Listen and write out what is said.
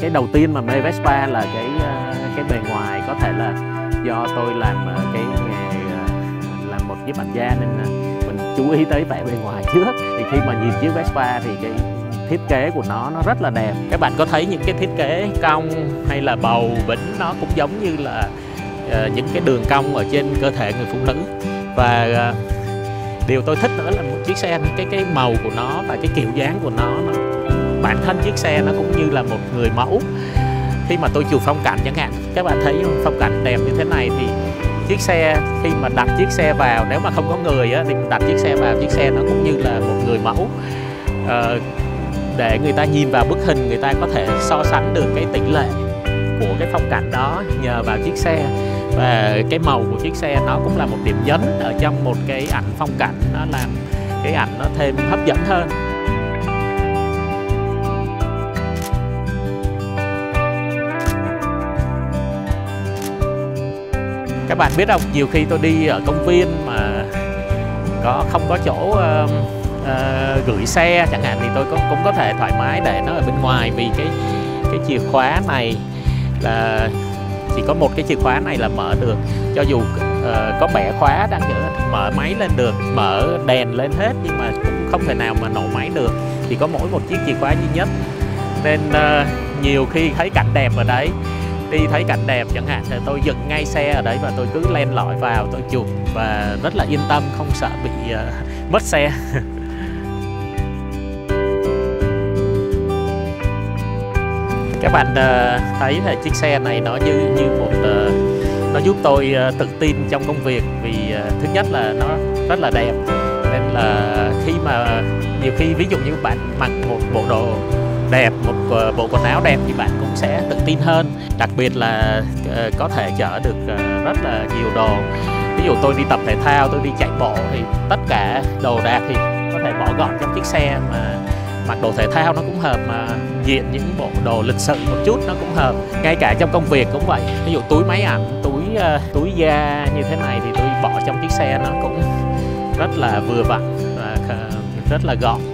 Cái đầu tiên mà mê Vespa là cái bề ngoài, có thể là do tôi làm cái nghề làm một nhiếp ảnh gia nên mình chú ý tới vẻ bề ngoài trước. Thì khi mà nhìn chiếc Vespa thì cái thiết kế của nó rất là đẹp. Các bạn có thấy những cái thiết kế cong hay là bầu bỉnh, nó cũng giống như là những cái đường cong ở trên cơ thể người phụ nữ. Và điều tôi thích nữa là một chiếc xe, cái màu của nó và cái kiểu dáng của nó, bản thân chiếc xe nó cũng như là một người mẫu. Khi mà tôi chụp phong cảnh chẳng hạn, các bạn thấy phong cảnh đẹp như thế này thì chiếc xe, khi mà đặt chiếc xe vào, nếu mà không có người á, thì đặt chiếc xe vào, chiếc xe nó cũng như là một người mẫu. Để người ta nhìn vào bức hình, người ta có thể so sánh được cái tỷ lệ của cái phong cảnh đó nhờ vào chiếc xe. Và cái màu của chiếc xe nó cũng là một điểm nhấn ở trong một cái ảnh phong cảnh, nó làm cái ảnh nó thêm hấp dẫn hơn. Các bạn biết không, nhiều khi tôi đi ở công viên mà không có chỗ gửi xe chẳng hạn, thì tôi cũng có thể thoải mái để nó ở bên ngoài, vì cái chìa khóa này là chỉ có một, cái chìa khóa này là mở được, cho dù có bẻ khóa đang mở máy lên được, mở đèn lên hết, nhưng mà cũng không thể nào mà nổ máy được, chỉ có mỗi một chiếc chìa khóa duy nhất. Nên nhiều khi thấy cảnh đẹp ở đấy, đi thấy cảnh đẹp chẳng hạn, thì tôi dựng ngay xe ở đấy và tôi cứ len lỏi vào tôi chụp, và rất là yên tâm, không sợ bị mất xe. Các bạn thấy là chiếc xe này nó như một, nó giúp tôi tự tin trong công việc, vì thứ nhất là nó rất là đẹp, nên là khi mà nhiều khi ví dụ như bạn mặc một bộ đồ đẹp, một bộ quần áo đẹp thì bạn cũng sẽ tự tin hơn. Đặc biệt là có thể chở được rất là nhiều đồ. Ví dụ tôi đi tập thể thao, tôi đi chạy bộ thì tất cả đồ đạc thì có thể bỏ gọn trong chiếc xe, mà mặc đồ thể thao nó cũng hợp, mà diện những bộ đồ lịch sự một chút nó cũng hợp. Ngay cả trong công việc cũng vậy, ví dụ túi máy ảnh, túi da như thế này thì tôi bỏ trong chiếc xe nó cũng rất là vừa vặn và rất là gọn.